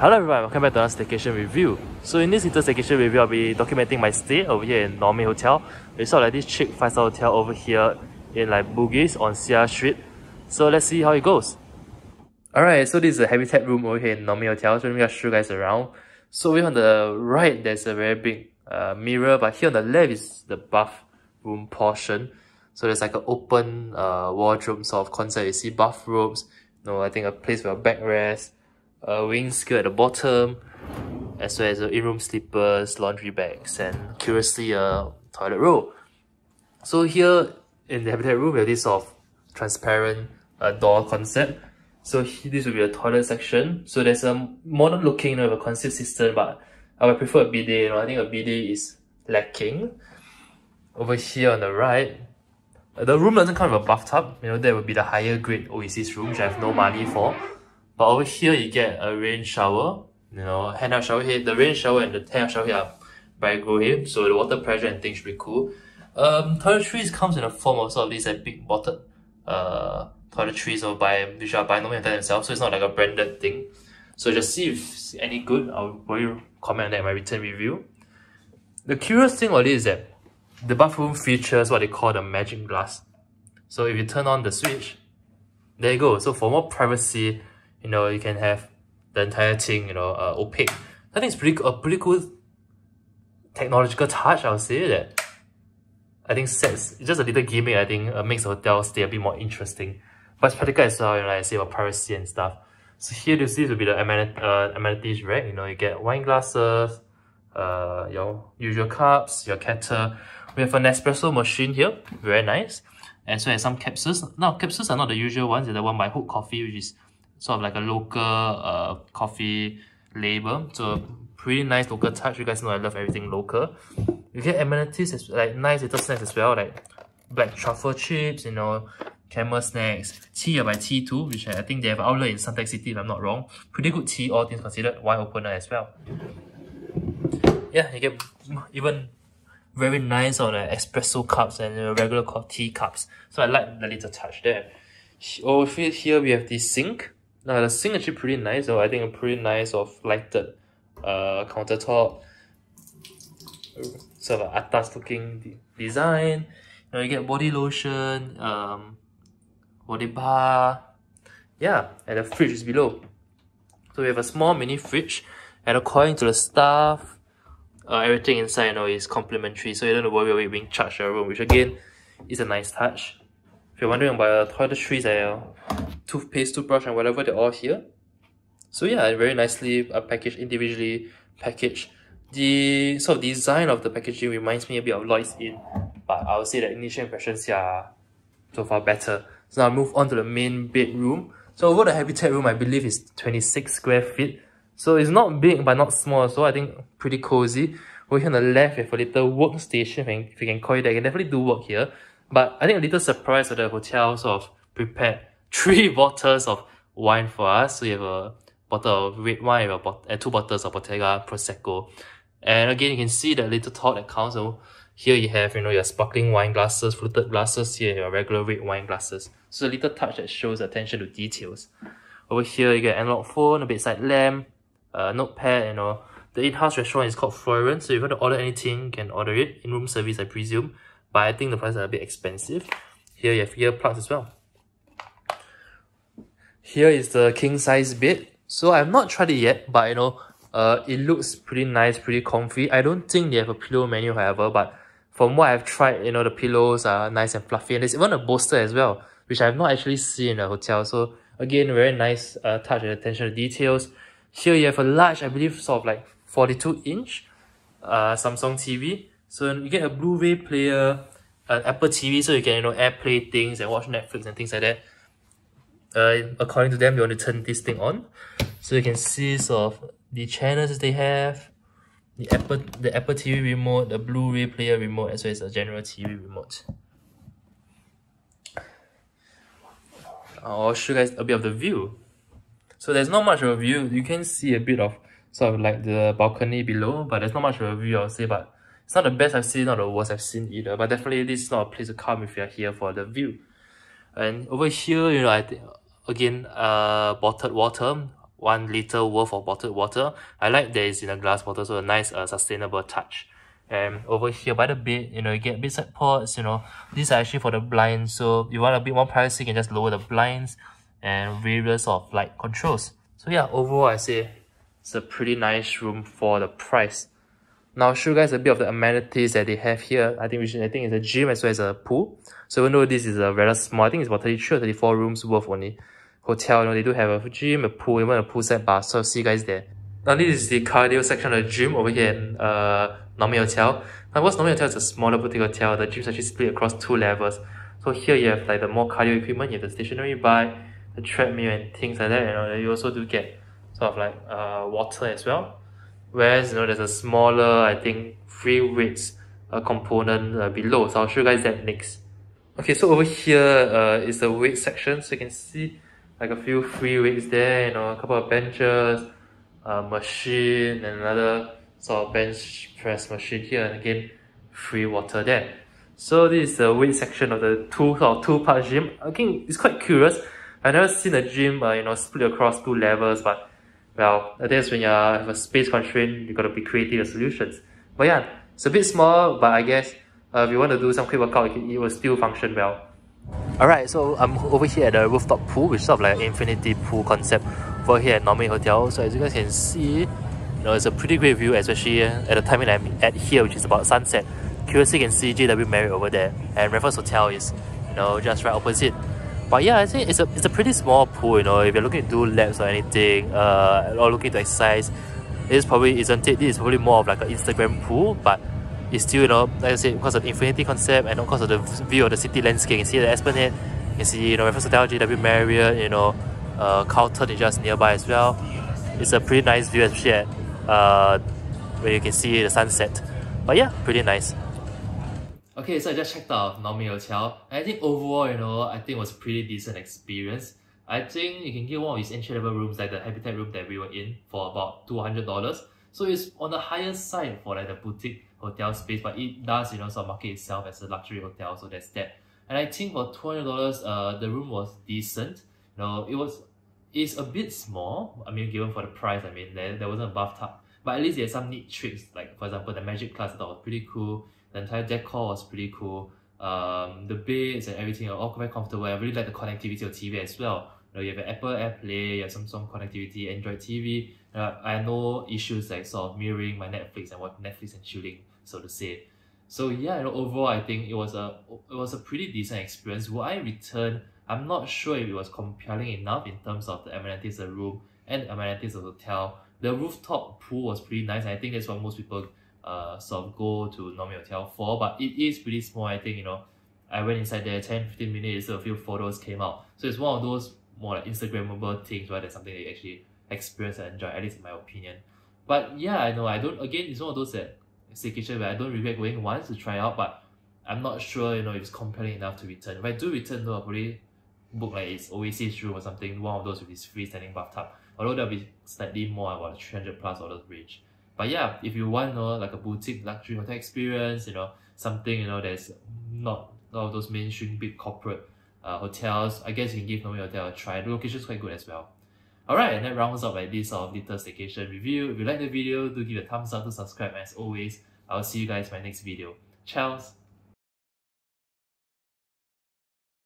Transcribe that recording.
Hello everyone, welcome back to another staycation review. So in this little staycation review, I'll be documenting my stay over here in Naumi Hotel. It's sort of like this chic 5-star hotel over here in like Bugis on Sia Street. So let's see how it goes. Alright, so this is the habitat room over here in Naumi Hotel. So let me just show you guys around. So over on the right, there's a very big mirror, but here on the left is the bathroom portion. So there's like an open wardrobe sort of concept. You see bathrobes, you know, I think a place for a backrest, a wing skirt at the bottom, as well as in-room slippers, laundry bags, and curiously a toilet roll. So here in the habitat room, we have this sort of transparent door concept. So this will be a toilet section. So there's a modern looking, you know, with a concept system, but I would prefer a bidet. You know, I think a bidet is lacking. Over here on the right, the room doesn't come with a bathtub. You know, that would be the higher grade Oasis room, which I have no money for. But over here, you get a rain shower, you know, hand-up shower head. The rain shower and the hand-up shower head are by Grohe, so the water pressure and things should be cool. Toiletries comes in the form of sort of these like big bottled toiletries or which are by Naumi Hotel themselves, so it's not like a branded thing. So just see if it's any good. I'll probably comment on that in my written review. The curious thing about this is that the bathroom features what they call the magic glass. So if you turn on the switch, there you go. So for more privacy, you know, you can have the entire thing, you know, opaque. I think it's a pretty cool technological touch, I would say, that I think sets, it's just a little gimmick, I think, makes the hotel stay a bit more interesting. But it's practical as well, you know, like I say, about privacy and stuff. So here you see will be the amenities rack, you know, you get wine glasses, your usual cups, your kettle. We have an Nespresso machine here, very nice. And so there's some capsules. Now, capsules are not the usual ones, they're the one by Hoek Coffee, which is sort of like a local coffee label. So pretty nice local touch. You guys know I love everything local. You get amenities, as, like nice little snacks as well, like black truffle chips, you know, camel snacks. Tea by T2, which I think they have an outlet in Suntec City if I'm not wrong. Pretty good tea, all things considered. Wine opener as well. Yeah, you get even very nice on espresso cups and regular tea cups. So I like the little touch there. Over here we have the sink. Now the sink is actually pretty nice, so I think a pretty nice of lighted countertop, sort of atas looking design. You know, you get body lotion, body bar, yeah, and the fridge is below. So we have a small mini fridge, and according to the staff, everything inside, you know, is complimentary, so you don't have to worry about being charged your room, which again is a nice touch. If you're wondering about toiletries, toothpaste, toothbrush, and whatever, they're all here. So yeah, very nicely packaged, individually packaged. The sort of design of the packaging reminds me a bit of Lloyd's Inn, but I would say that initial impressions here are so far better. So now I'll move on to the main bedroom. So over the habitat room, I believe is 26 square feet. So it's not big, but not small, so I think pretty cozy. Over here on the left, we have a little workstation, if you can call it that. You can definitely do work here. But I think a little surprise that the hotel sort of prepared 3 bottles of wine for us. So you have a bottle of red wine and 2 bottles of Bottega Prosecco. And again, you can see the little thought that counts. So here you have, you know, your sparkling wine glasses, fluted glasses, here your regular red wine glasses. So a little touch that shows attention to details. Over here, you get an analog phone, a bedside lamp, a notepad, you know. The in-house restaurant is called Florence, so if you want to order anything, you can order it. In-room service, I presume. But I think the prices are a bit expensive. Here you have earplugs as well. Here is the king-size bed. So I've not tried it yet, but you know, it looks pretty nice, pretty comfy. I don't think they have a pillow menu, however, but from what I've tried, you know, the pillows are nice and fluffy. And there's even a bolster as well, which I've not actually seen in a hotel. So again, very nice touch and attention to details. Here you have a large, I believe, sort of like 42-inch Samsung TV. So you get a Blu-ray player, an Apple TV, so you can, you know, AirPlay things and watch Netflix and things like that. According to them, they want to turn this thing on, so you can see sort of the channels they have, the Apple TV remote, the Blu-ray player remote, as well as a general TV remote. I'll show you guys a bit of the view. So there's not much of a view. You can see a bit of sort of like the balcony below, but there's not much of a view, I'll say. But it's not the best I've seen, not the worst I've seen either. But definitely, this is not a place to come if you're here for the view. And over here, you know, I think, again, bottled water. 1 liter worth of bottled water. I like that it's in a glass bottle, so a nice sustainable touch. And over here by the bed, you know, you get bedside pods, you know, these are actually for the blinds. So if you want a bit more privacy, you can just lower the blinds and various sort of light controls. So yeah, overall I say it's a pretty nice room for the price. Now I'll show you guys a bit of the amenities that they have here. I think it's a gym as well as a pool. So even though this is a rather small, I think it's about 33 or 34 rooms worth only. Hotel, you know, they do have a gym, a pool, even a poolside bar. So I'll see you guys there. Now this is the cardio section of the gym over here at Naumi Hotel. Now what's Naumi Hotel is a smaller boutique hotel. The gym's actually split across 2 levels. So here you have like the more cardio equipment, you have the stationary bike, the treadmill and things like that. You know, you also do get sort of like water as well. Whereas, you know, there's a smaller, I think, free weights component below. So I'll show you guys that next. Okay, so over here is the weight section. So you can see like a few free weights there, you know, a couple of benches, a machine, and another sort of bench press machine here, and again, free water there. So this is the weight section of the two-part gym. I think it's quite curious. I've never seen a gym, you know, split across 2 levels, but well, I think when you have a space constraint, you got to be creative with solutions. But yeah, it's a bit small, but I guess if you want to do some quick workout, it will still function well. Alright, so I'm over here at the rooftop pool, which is sort of like an infinity pool concept for here at Naumi Hotel. So as you guys can see, you know, it's a pretty great view, especially at the time that I'm at here, which is about sunset. Curiously, you can see JW Marriott over there, and Raffles Hotel is, you know, just right opposite. But yeah, I think it's a pretty small pool, you know, if you're looking to do laps or anything, or looking to exercise, this probably isn't it. This is probably more of like an Instagram pool, but it's still, you know, like I said, because of the infinity concept and because of the view of the city landscape. You can see the Esplanade, you can see, you know, Raffles Hotel, JW Marriott, you know, Carlton is just nearby as well. It's a pretty nice view, especially at, where you can see the sunset. But yeah, pretty nice. Okay, so I just checked out Naumi Hotel, and I think overall, you know, I think it was a pretty decent experience. I think you can get one of these entry-level rooms, like the Habitat room that we were in, for about $200. So it's on the higher side for like the boutique hotel space, but it does, you know, sort of market itself as a luxury hotel, so that's that. And I think for $200, the room was decent. You know, it's a bit small. I mean, given for the price, I mean, there wasn't a bathtub, but at least there's some neat tricks. Like for example, the magic class I thought was pretty cool. The entire decor was pretty cool. The beds and everything are all quite comfortable. I really like the connectivity of TV as well. You know, you have an Apple AirPlay, you have Samsung connectivity, Android TV. I have no issues like sort of mirroring my Netflix and what Netflix and chilling, so to say. So yeah, you know, overall I think it was a pretty decent experience. Will I return? I'm not sure if it was compelling enough in terms of the amenities of the room and the amenities of the hotel. The rooftop pool was pretty nice, and I think that's what most people sort of go to Naumi Hotel for, but it is pretty small. I think, you know, I went inside there 10-15 minutes, a few photos came out. So it's one of those more like Instagrammable things rather than something that you actually experience and enjoy, at least in my opinion. But yeah, I know I don't, again, it's one of those that staycation where I don't regret going once to try out, but I'm not sure, you know, if it's compelling enough to return. If I do return though, I'll probably book like it's Oasis room or something, one of those with this free standing bathtub, although that'll be slightly more, about $300+ range. But yeah, if you want, you know, like a boutique luxury hotel experience, you know, something, you know, that's not all of those mainstream big corporate hotels, I guess you can give Naumi Hotel a try. The location is quite good as well. Alright, and that rounds up like this sort of little staycation review. If you like the video, do give it a thumbs up, to subscribe, and as always, I'll see you guys in my next video. Ciao!